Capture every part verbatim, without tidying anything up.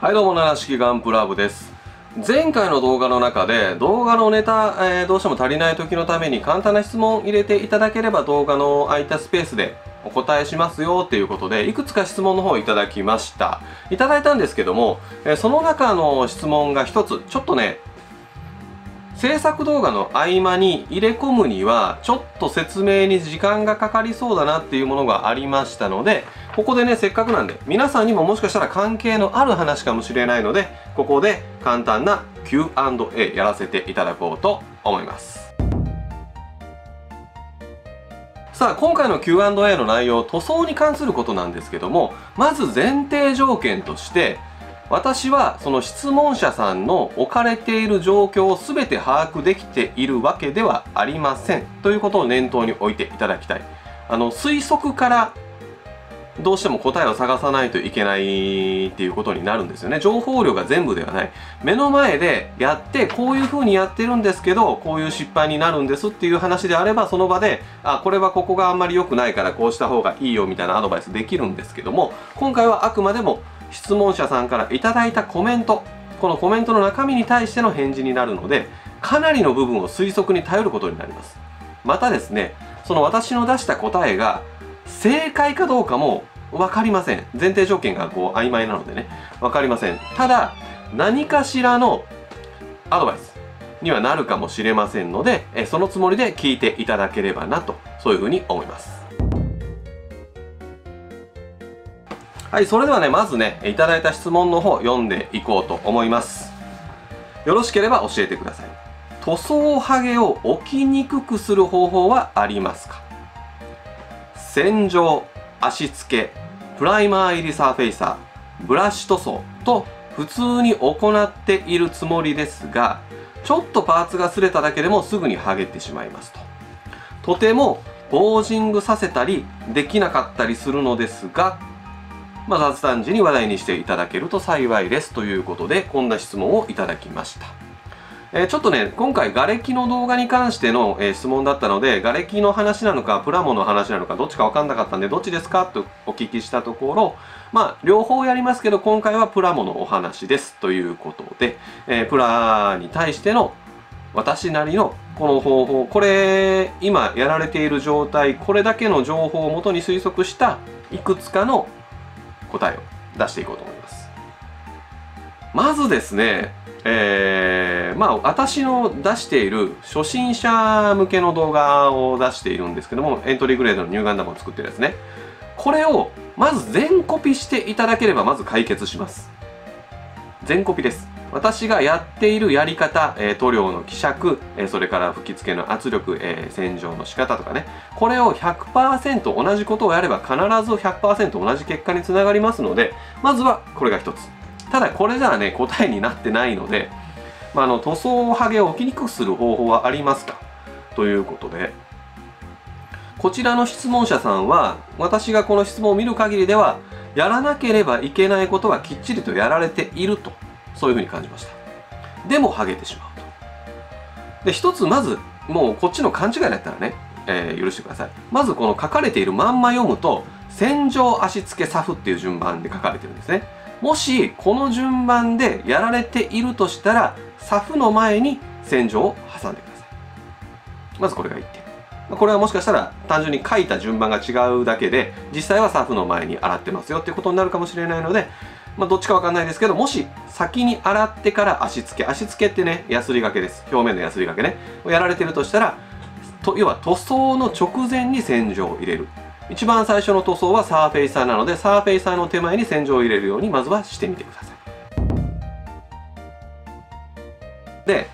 はいどうも、七式ガンプラ部です。前回の動画の中で動画のネタ、えー、どうしても足りない時のために簡単な質問を入れていただければ動画の空いたスペースでお答えしますよっていうことでいくつか質問の方をいただきました。いただいたんですけども、えー、その中の質問が一つ、ちょっとね、制作動画の合間に入れ込むにはちょっと説明に時間がかかりそうだなっていうものがありましたので、ここでね、せっかくなんで皆さんにももしかしたら関係のある話かもしれないので、ここで簡単な キューアンドエー やらせていただこうと思います。さあ、今回の キューアンドエー の内容、塗装に関することなんですけども、まず前提条件として私はその質問者さんの置かれている状況を全て把握できているわけではありませんということを念頭に置いていただきたい。あの推測からどうしても答えを探さないといけないっていうことになるんですよね。情報量が全部ではない。目の前でやってこういう風にやってるんですけどこういう失敗になるんですっていう話であれば、その場であこれはここがあんまり良くないからこうした方がいいよみたいなアドバイスできるんですけども、今回はあくまでも質問者さんからいただいたコメント、このコメントの中身に対しての返事になるので、かなりの部分を推測に頼ることになります。またですね、その私の出した答えが正解かどうかも分かりません。前提条件がこう曖昧なのでね、分かりません。ただ何かしらのアドバイスにはなるかもしれませんので、そのつもりで聞いていただければなと、そういうふうに思います。はい、それではね、まずね、いただいた質問の方読んでいこうと思います。よろしければ教えてください。塗装ハゲを起きにくくする方法はありますか？洗浄、足付け、プライマー入りサーフェイサー、ブラシ塗装と普通に行っているつもりですが、ちょっとパーツが擦れただけでもすぐにハゲてしまいますと。とてもポージングさせたりできなかったりするのですが、まあ、雑談時に話題にしていただけると幸いですということで、こんな質問をいただきました。えー、ちょっとね、今回瓦礫の動画に関しての、えー、質問だったので、瓦礫の話なのかプラモの話なのかどっちか分かんなかったんで、どっちですかとお聞きしたところ、まあ両方やりますけど今回はプラモのお話ですということで、えー、プラに対しての私なりのこの方法、これ今やられている状態、これだけの情報をもとに推測したいくつかの答えを出していこうと思います。まずですね、えー、まあ私の出している初心者向けの動画を出しているんですけども、エントリーグレードのニューガンダムを作ってるやつね、これをまず全コピしていただければまず解決します。全コピです。私がやっているやり方、えー、塗料の希釈、えー、それから吹き付けの圧力、えー、洗浄の仕方とかね、これを ひゃくパーセント 同じことをやれば必ず ひゃくパーセント 同じ結果につながりますので、まずはこれが一つ。ただこれじゃあね、答えになってないので、まあ、あの塗装ハゲを起きにくくする方法はありますかということで、こちらの質問者さんは私がこの質問を見る限りではやらなければいけないことはきっちりとやられていると、そういうふうに感じました。でもハゲてしまうと。で、一つまずもうこっちの勘違いだったらね、えー、許してください。まずこの書かれているまんま読むと洗浄、足付け、サフっていう順番で書かれてるんですね。もしこの順番でやられているとしたらサフの前に洗浄を挟んでください。まずこれがいってん。これはもしかしたら単純に書いた順番が違うだけで実際はサフの前に洗ってますよっていうことになるかもしれないので、まあ、どっちかわかんないですけど、もし先に洗ってから足付け、足付けってね、ヤスリがけです。表面のヤスリがけね、やられてるとしたらと、要は塗装の直前に洗浄を入れる。一番最初の塗装はサーフェイサーなので、サーフェイサーの手前に洗浄を入れるようにまずはしてみてください。で、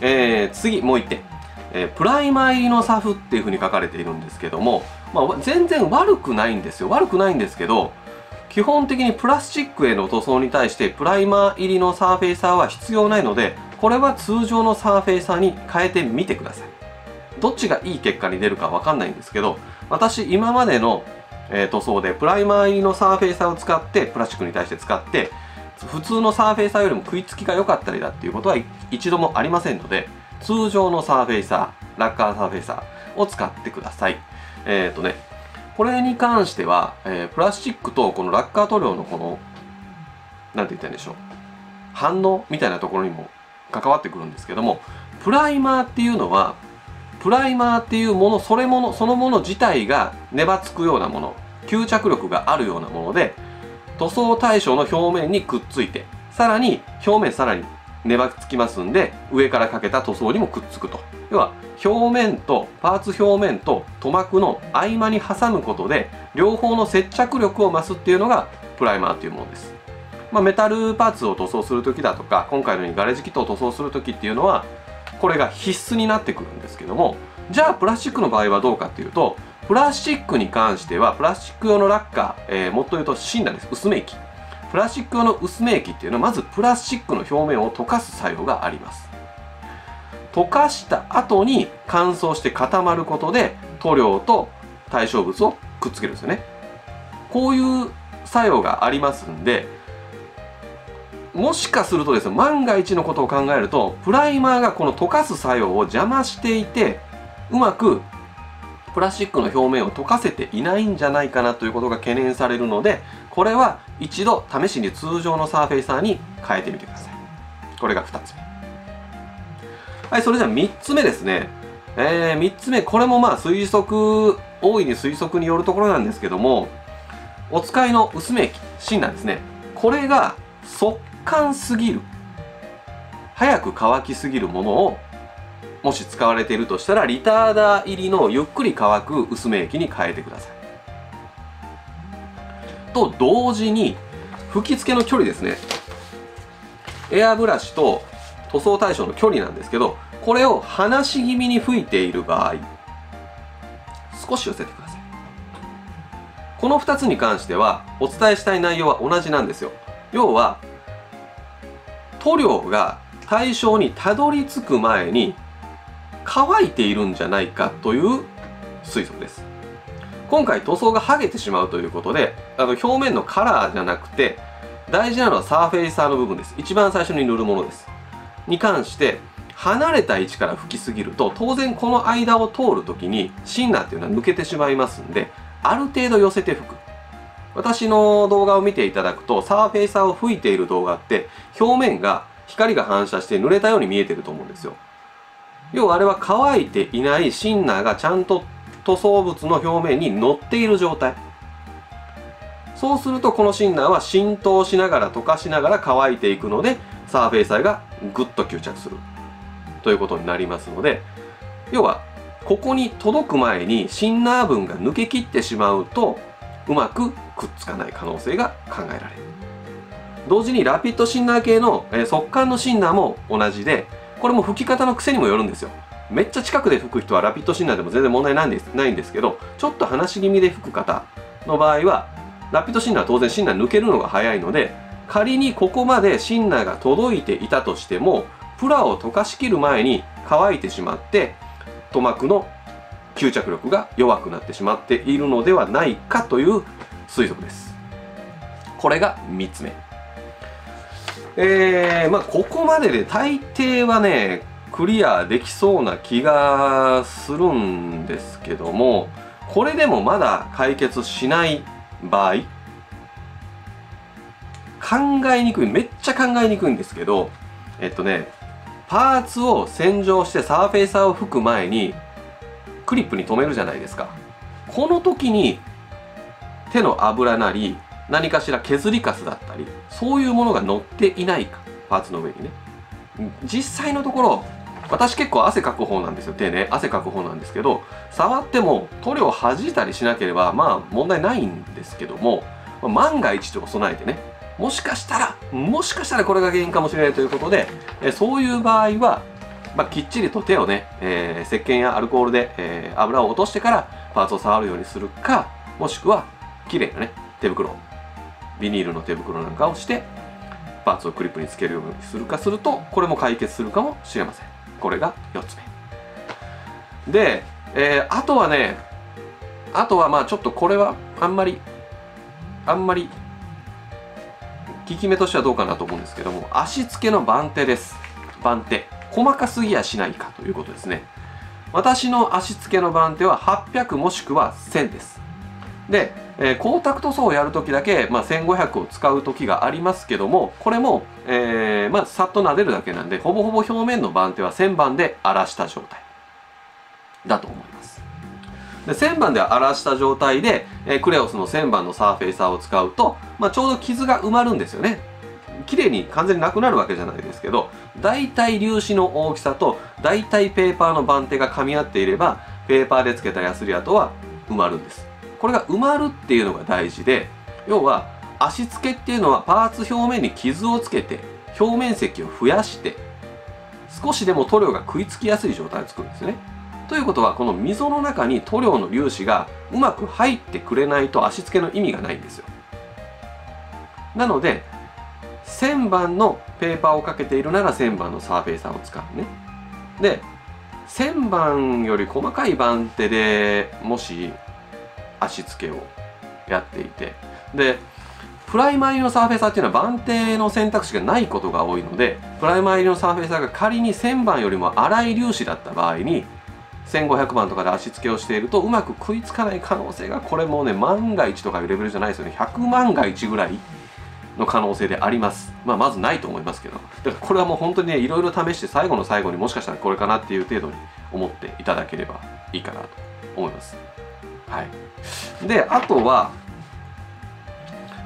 えー、次もういってん。えー、プライマー入りのサフっていうふうに書かれているんですけども、まあ、全然悪くないんですよ。悪くないんですけど、基本的にプラスチックへの塗装に対してプライマー入りのサーフェイサーは必要ないので、これは通常のサーフェイサーに変えてみてください。どっちがいい結果に出るかわかんないんですけど、私今までの、えー、塗装でプライマー入りのサーフェイサーを使って、プラスチックに対して使って普通のサーフェイサーよりも食いつきが良かったりだっていうことは一度もありませんので、通常のサーフェイサー、ラッカーサーフェイサーを使ってください。えっとね、これに関しては、えー、プラスチックとこのラッカー塗料のこの何て言ったらいいんでしょう、反応みたいなところにも関わってくるんですけども、プライマーっていうのはプライマーっていうものそれものそのもの自体が粘つくようなもの、吸着力があるようなもので、塗装対象の表面にくっついて、さらに表面さらに粘つきますんで、上からかけた塗装にもくっつくと。要は表面とパーツ表面と塗膜の合間に挟むことで両方の接着力を増すっていうのがプライマーっていうものです。まあ、メタルパーツを塗装する時だとか、今回のようにガレージキットを塗装する時っていうのはこれが必須になってくるんですけども、じゃあプラスチックの場合はどうかっていうと、プラスチックに関してはプラスチック用のラッカー、えー、もっと言うとシンナーです。薄め液、プラスチック用の薄め液っていうのはまずプラスチックの表面を溶かす作用があります。溶かした後に乾燥して固まることで塗料と対象物をくっつけるんですよね。こういう作用がありますんで、もしかするとですね、万が一のことを考えると、プライマーがこの溶かす作用を邪魔していて、うまくプラスチックの表面を溶かせていないんじゃないかなということが懸念されるので、これは一度試しに通常のサーフェイサーに変えてみてください。これがふたつめ。はい、それじゃあみっつめですね。えー、みっつめ、これもまあ推測、大いに推測によるところなんですけども、お使いの薄め液、芯なんですね。これが速乾すぎる、早く乾きすぎるものを、もし使われているとしたら、リターダー入りのゆっくり乾く薄め液に変えてください。と同時に、吹き付けの距離ですね。エアブラシと塗装対象の距離なんですけど、これを離し気味に吹いている場合、少し寄せてください。このふたつに関してはお伝えしたい内容は同じなんですよ。要は塗料が対象にたどり着く前に乾いているんじゃないかという推測です。今回塗装が剥げてしまうということで、あの表面のカラーじゃなくて大事なのはサーフェイサーの部分です。一番最初に塗るものですに関して離れた位置から吹きすぎると、当然この間を通るときにシンナーっていうのは抜けてしまいますんで、ある程度寄せて吹く。私の動画を見ていただくと、サーフェイサーを吹いている動画って表面が光が反射して濡れたように見えてると思うんですよ。要はあれは乾いていないシンナーがちゃんと塗装物の表面に乗っている状態。そうするとこのシンナーは浸透しながら溶かしながら乾いていくので、サーフェイサーがぐっと吸着するということになりますので、要はここに届く前にシンナー分が抜けきってしまうと、うまくくっつかない可能性が考えられる。同時にラピッドシンナー系の速乾のシンナーも同じで、これも吹き方の癖にもよるんですよ。めっちゃ近くで吹く人はラピッドシンナーでも全然問題ないんです、ないんですけど、ちょっと離し気味で吹く方の場合はラピッドシンナーは当然シンナー抜けるのが早いので、仮にここまでシンナーが届いていたとしても、プラを溶かしきる前に乾いてしまって塗膜の吸着力が弱くなってしまっているのではないかという推測です。これがみっつめ。えー、まあここまでで大抵はねクリアできそうな気がするんですけども、これでもまだ解決しない場合、考えにくい、めっちゃ考えにくいんですけど、えっとね、パーツを洗浄してサーフェイサーを吹く前にクリップに留めるじゃないですか。この時に手の油なり何かしら削りカスだったり、そういうものが乗っていないか、パーツの上にね。実際のところ私結構汗かく方なんですよ。手ね、汗かく方なんですけど、触っても塗料を弾いたりしなければまあ問題ないんですけども、万が一と備えてね、もしかしたら、もしかしたらこれが原因かもしれないということで、えそういう場合は、まあ、きっちりと手をね、えー、石鹸やアルコールで、えー、油を落としてからパーツを触るようにするか、もしくはきれいなね、手袋、ビニールの手袋なんかをして、パーツをクリップにつけるようにするかすると、これも解決するかもしれません。これがよっつめ。で、えー、あとはね、あとはまあちょっとこれはあんまり、あんまり、効き目としてはどうかなと思うんですけども、足付けの番手です。番手、細かすぎやしないかということですね。私の足付けの番手ははっぴゃくもしくはせんです。で、えー、光沢塗装をやるときだけ、まあ、せんごひゃくを使うときがありますけども、これも、えーまあ、さっと撫でるだけなんで、ほぼほぼ表面の番手は旋盤で荒らした状態だと思います。で、旋盤で荒らした状態で、えー、クレオスの旋盤のサーフェイサーを使うと、まあ、ちょうど傷が埋まるんですよね。綺麗に完全になくなるわけじゃないですけど、大体粒子の大きさと大体ペーパーの番手が噛み合っていれば、ペーパーでつけたヤスリ跡は埋まるんです。これが埋まるっていうのが大事で、要は足付けっていうのはパーツ表面に傷をつけて表面積を増やして少しでも塗料が食いつきやすい状態を作るんですね。ということは、この溝の中に塗料の粒子がうまく入ってくれないと足付けの意味がないんですよ。なので旋盤のペーパーをかけているなら旋盤のサーフェイサーを使うね。で、旋盤より細かい番手でもし足付けをやっていて、でプライマー入りのサーフェイサーっていうのは番手の選択肢がないことが多いので、プライマー入りのサーフェイサーが仮に旋盤よりも粗い粒子だった場合にせんごひゃくばんとかで足付けをしているとうまく食いつかない可能性が、これもね万が一とかいうレベルじゃないですよね。ひゃくまんがいちぐらいの可能性であります。まあ、まずないと思いますけど、だからこれはもう本当にね、いろいろ試して最後の最後にもしかしたらこれかなっていう程度に思っていただければいいかなと思います。はい。で、あとは、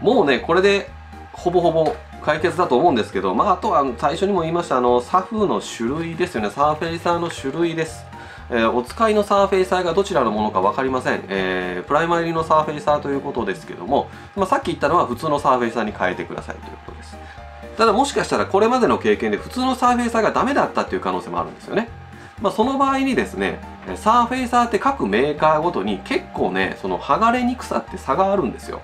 もうね、これでほぼほぼ解決だと思うんですけど、まあ、あとは最初にも言いました、あの、サフの種類ですよね。サーフェイサーの種類です。えー、お使いのサーフェイサーがどちらのものか分かりません。えー、プライマリーのサーフェイサーということですけども、まあ、さっき言ったのは普通のサーフェイサーに変えてくださいということです。ただもしかしたらこれまでの経験で普通のサーフェイサーがダメだったっていう可能性もあるんですよね。まあ、その場合にですね、サーフェイサーって各メーカーごとに結構ね、その剥がれにくさって差があるんですよ。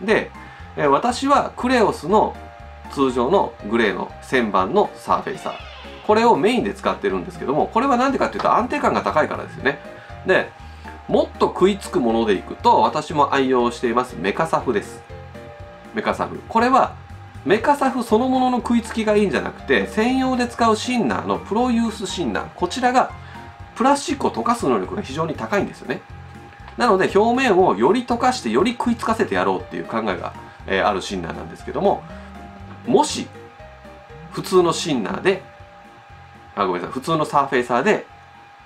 で、えー、私はクレオスの通常のグレーの旋盤のサーフェイサー。これをメインで使ってるんですけども、これはなんでかっていうと安定感が高いからですよね。で、もっと食いつくものでいくと、私も愛用していますメカサフです。メカサフ。これはメカサフそのものの食いつきがいいんじゃなくて、専用で使うシンナーのプロユースシンナー。こちらがプラスチックを溶かす能力が非常に高いんですよね。なので表面をより溶かしてより食いつかせてやろうっていう考えが、えー、あるシンナーなんですけども、もし普通のシンナーであ、ごめんなさい。普通のサーフェイサーで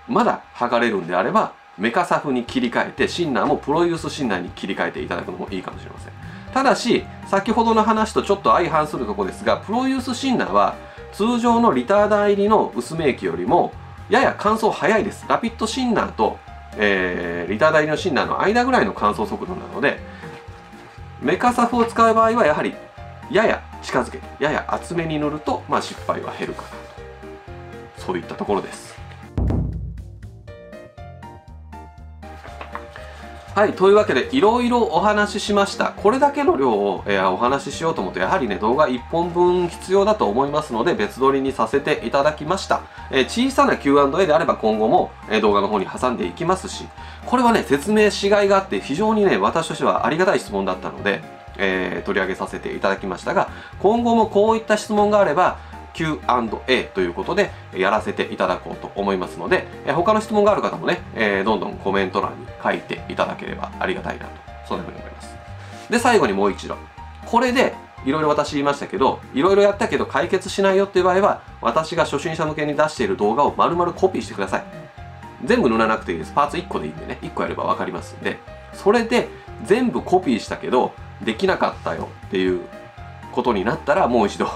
まだ剥がれるんであれば、メカサフに切り替えて、シンナーもプロユースシンナーに切り替えていただくのもいいかもしれません。ただし、先ほどの話とちょっと相反するところですが、プロユースシンナーは通常のリターダー入りの薄め液よりもやや乾燥早いです。ラピッドシンナーと、えー、リターダー入りのシンナーの間ぐらいの乾燥速度なので、メカサフを使う場合はやはりやや近づけて、やや厚めに塗ると、まあ、失敗は減るかな。そういったところです。はい、というわけでいろいろお話ししました。これだけの量を、えー、お話ししようと思うとやはりね動画いっぽんぶん必要だと思いますので、別撮りにさせていただきました。えー、小さな キューアンドエー であれば今後も、えー、動画の方に挟んでいきますし、これはね説明しがいがあって非常にね私としてはありがたい質問だったので、えー、取り上げさせていただきましたが、今後もこういった質問があればキューアンドエー ということでやらせていただこうと思いますので、他の質問がある方もね、どんどんコメント欄に書いていただければありがたいなと、そんなふうに思います。で、最後にもう一度。これで、いろいろ私言いましたけど、いろいろやったけど解決しないよっていう場合は、私が初心者向けに出している動画を丸々コピーしてください。全部塗らなくていいです。パーツいっこでいいんでね、いっこやればわかりますんで、それで全部コピーしたけど、できなかったよっていうことになったら、もう一度、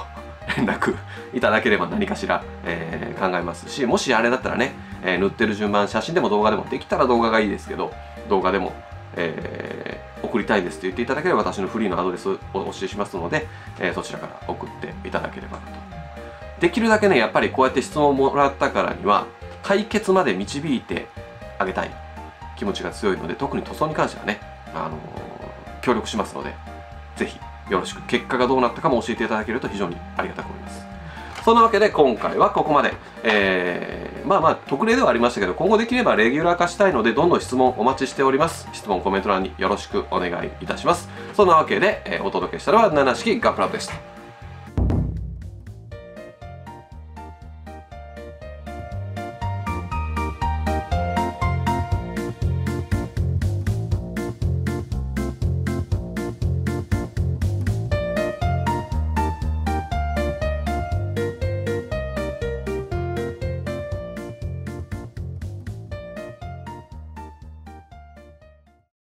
連絡いただければ何かしら、えー、考えますし、もしあれだったらね、えー、塗ってる順番写真でも動画でもできたら動画がいいですけど、動画でも、えー、送りたいですと言っていただければ私のフリーのアドレスをお教えしますので、えー、そちらから送っていただければなと。できるだけねやっぱりこうやって質問をもらったからには解決まで導いてあげたい気持ちが強いので、特に塗装に関してはね、あのー、協力しますので、是非よろしく。結果がどうなったかも教えていただけると非常にありがたく思います。そんなわけで今回はここまで、えー、まあまあ特例ではありましたけど、今後できればレギュラー化したいので、どんどん質問お待ちしております。質問コメント欄によろしくお願いいたします。そんなわけで、えー、お届けしたのはナナシキガンプラブでした。